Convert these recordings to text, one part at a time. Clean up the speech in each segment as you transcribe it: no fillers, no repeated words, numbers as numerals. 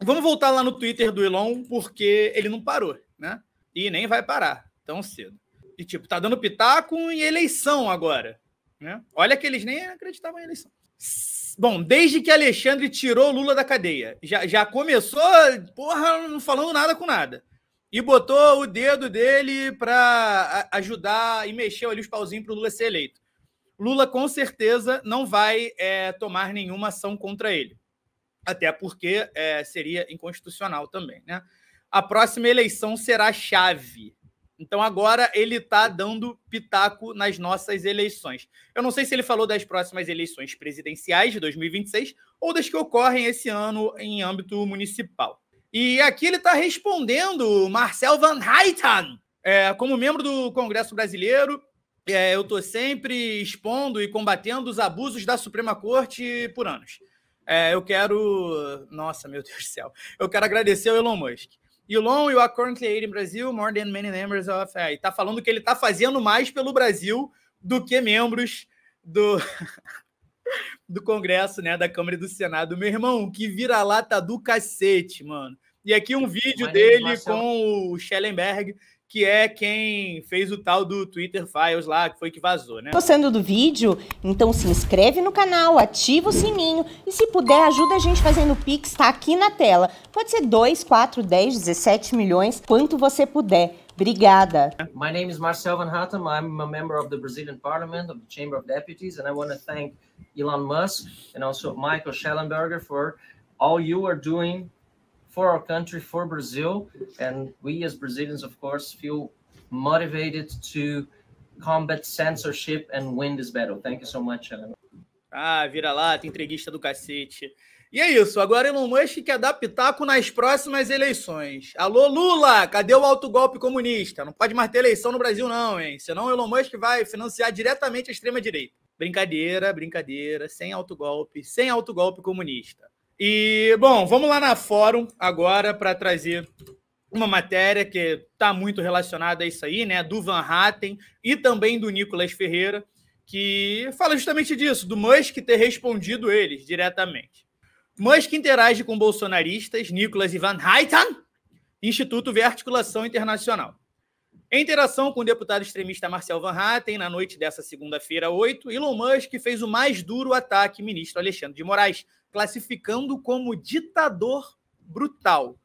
Vamos voltar lá no Twitter do Elon, porque ele não parou, né? E nem vai parar tão cedo. E, tipo, tá dando pitaco em eleição agora, né? Olha que eles nem acreditavam em eleição. Bom, desde que Alexandre tirou Lula da cadeia, já começou, porra, não falando nada com nada. E botou o dedo dele para ajudar e mexeu ali os pauzinhos para o Lula ser eleito. Lula, com certeza, não vai tomar nenhuma ação contra ele. Até porque seria inconstitucional também, né? A próxima eleição será chave. Então, agora ele está dando pitaco nas nossas eleições. Eu não sei se ele falou das próximas eleições presidenciais de 2026 ou das que ocorrem esse ano em âmbito municipal. E aqui ele está respondendo Marcel Van Hattem. Como membro do Congresso Brasileiro, eu estou sempre expondo e combatendo os abusos da Suprema Corte por anos. Eu quero... Nossa, meu Deus do céu. Eu quero agradecer ao Elon Musk. Elon, you are currently aid in Brazil more than many members of... E tá falando que ele tá fazendo mais pelo Brasil do que membros do Congresso, né? Da Câmara e do Senado. Meu irmão, que vira-lata do cacete, mano. E aqui um vídeo dele com o Shellenberger, que é quem fez o tal do Twitter Files lá, que foi que vazou, né? Gostando do vídeo? Então se inscreve no canal, ativa o sininho e se puder ajuda a gente fazendo Pix, tá aqui na tela. Pode ser 2, 4, 10, 17 milhões, quanto você puder. Obrigada. My name is Marcel Van Hattem. I'm a member of the Brazilian Parliament, of the Chamber of Deputies, and I want to thank Elon Musk and also Michael Shellenberger for all you are doing for our country, for Brazil, and we as Brazilians, of course, feel motivated to combat censorship and win this battle. Thank you so much, Elon. Ah, vira-lata, entreguista do cacete. E é isso, agora Elon Musk quer dar pitaco nas próximas eleições. Alô, Lula, cadê o autogolpe comunista? Não pode mais ter eleição no Brasil não, hein? Senão Elon Musk vai financiar diretamente a extrema-direita. Brincadeira, brincadeira, sem autogolpe comunista. E, bom, vamos lá na Fórum agora para trazer uma matéria que está muito relacionada a isso aí, né? Do Van Hattem e também do Nicolas Ferreira, que fala justamente disso, do Musk ter respondido eles diretamente. Musk interage com bolsonaristas, Nicolas e Van Hattem, Instituto de Articulação Internacional. Em interação com o deputado extremista Marcel Van Hattem, na noite dessa segunda-feira, 8, Elon Musk fez o mais duro ataque ao ministro Alexandre de Moraes, classificando como ditador brutal.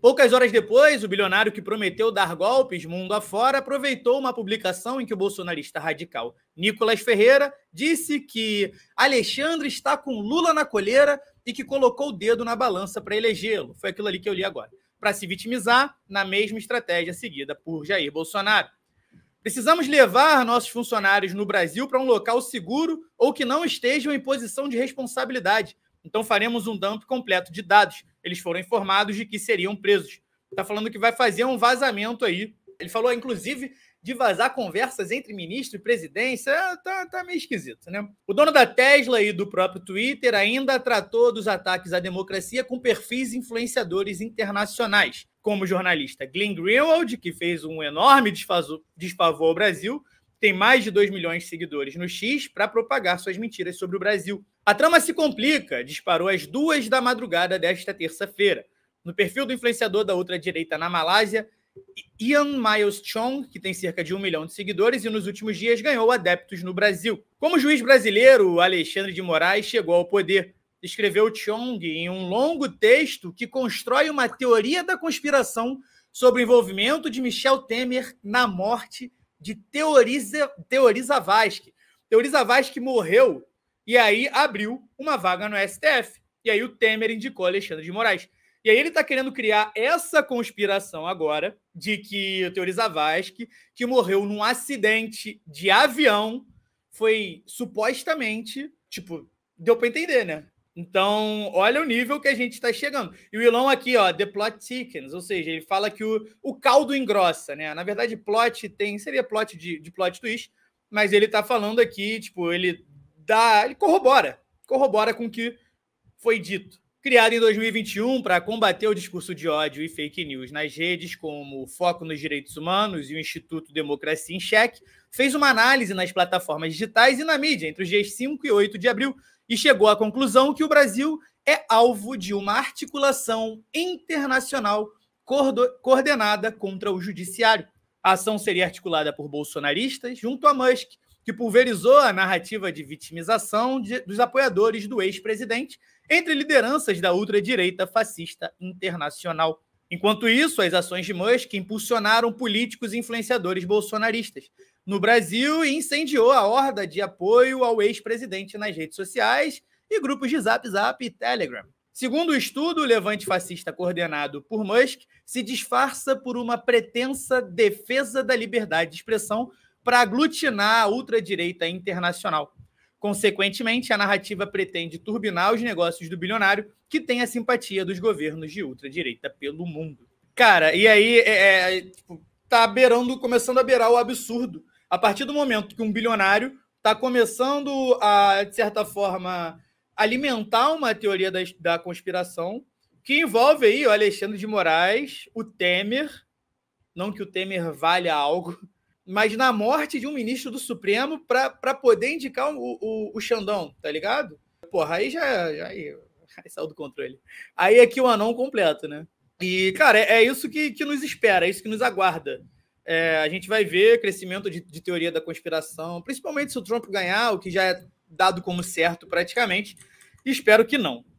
Poucas horas depois, o bilionário que prometeu dar golpes mundo afora aproveitou uma publicação em que o bolsonarista radical Nicolas Ferreira disse que Alexandre está com Lula na coleira e que colocou o dedo na balança para elegê-lo. Foi aquilo ali que eu li agora. Para se vitimizar na mesma estratégia seguida por Jair Bolsonaro. Precisamos levar nossos funcionários no Brasil para um local seguro ou que não estejam em posição de responsabilidade. Então faremos um dump completo de dados. Eles foram informados de que seriam presos. Está falando que vai fazer um vazamento aí. Ele falou, inclusive, de vazar conversas entre ministro e presidência. Tá meio esquisito, né? O dono da Tesla e do próprio Twitter ainda tratou dos ataques à democracia com perfis influenciadores internacionais, como o jornalista Glenn Greenwald, que fez um enorme desfavor ao Brasil, tem mais de 2 milhões de seguidores no X para propagar suas mentiras sobre o Brasil. A trama se complica, disparou às 2 da madrugada desta terça-feira. No perfil do influenciador da ultradireita na Malásia, Ian Miles Chong, que tem cerca de 1 milhão de seguidores e nos últimos dias ganhou adeptos no Brasil. Como juiz brasileiro, Alexandre de Moraes chegou ao poder. Escreveu Chong em um longo texto que constrói uma teoria da conspiração sobre o envolvimento de Michel Temer na morte de Teori Zavascki. Teori Zavascki morreu e aí abriu uma vaga no STF. E aí o Temer indicou Alexandre de Moraes. E aí ele está querendo criar essa conspiração agora de que o Teori Zavascki, que morreu num acidente de avião, foi supostamente, tipo, deu para entender, né? Então, olha o nível que a gente está chegando. E o Elon aqui, ó, the plot thickens, ou seja, ele fala que o caldo engrossa, né? Na verdade, plot seria plot de plot twist, mas ele está falando aqui, tipo, ele corrobora com o que foi dito. Criado em 2021 para combater o discurso de ódio e fake news nas redes, como o Foco nos Direitos Humanos e o Instituto Democracia em Cheque, fez uma análise nas plataformas digitais e na mídia entre os dias 5 e 8 de abril e chegou à conclusão que o Brasil é alvo de uma articulação internacional coordenada contra o judiciário. A ação seria articulada por bolsonaristas junto a Musk, que pulverizou a narrativa de vitimização dos apoiadores do ex-presidente entre lideranças da ultradireita fascista internacional. Enquanto isso, as ações de Musk impulsionaram políticos e influenciadores bolsonaristas no Brasil e incendiou a horda de apoio ao ex-presidente nas redes sociais e grupos de Zap e Telegram. Segundo o estudo, o levante fascista coordenado por Musk se disfarça por uma pretensa defesa da liberdade de expressão para aglutinar a ultradireita internacional. Consequentemente, a narrativa pretende turbinar os negócios do bilionário que tem a simpatia dos governos de ultradireita pelo mundo. Cara, e aí tá beirando, começando a beirar o absurdo. A partir do momento que um bilionário tá começando a, de certa forma, alimentar uma teoria da conspiração que envolve aí o Alexandre de Moraes, o Temer, não que o Temer valha algo, mas na morte de um ministro do Supremo para poder indicar o Xandão, tá ligado? Porra, aí já saiu do controle. Aí é que o anão completo, né? E, cara, é isso que nos espera, é isso que nos aguarda. É, a gente vai ver crescimento de teoria da conspiração, principalmente se o Trump ganhar, o que já é dado como certo praticamente. Espero que não.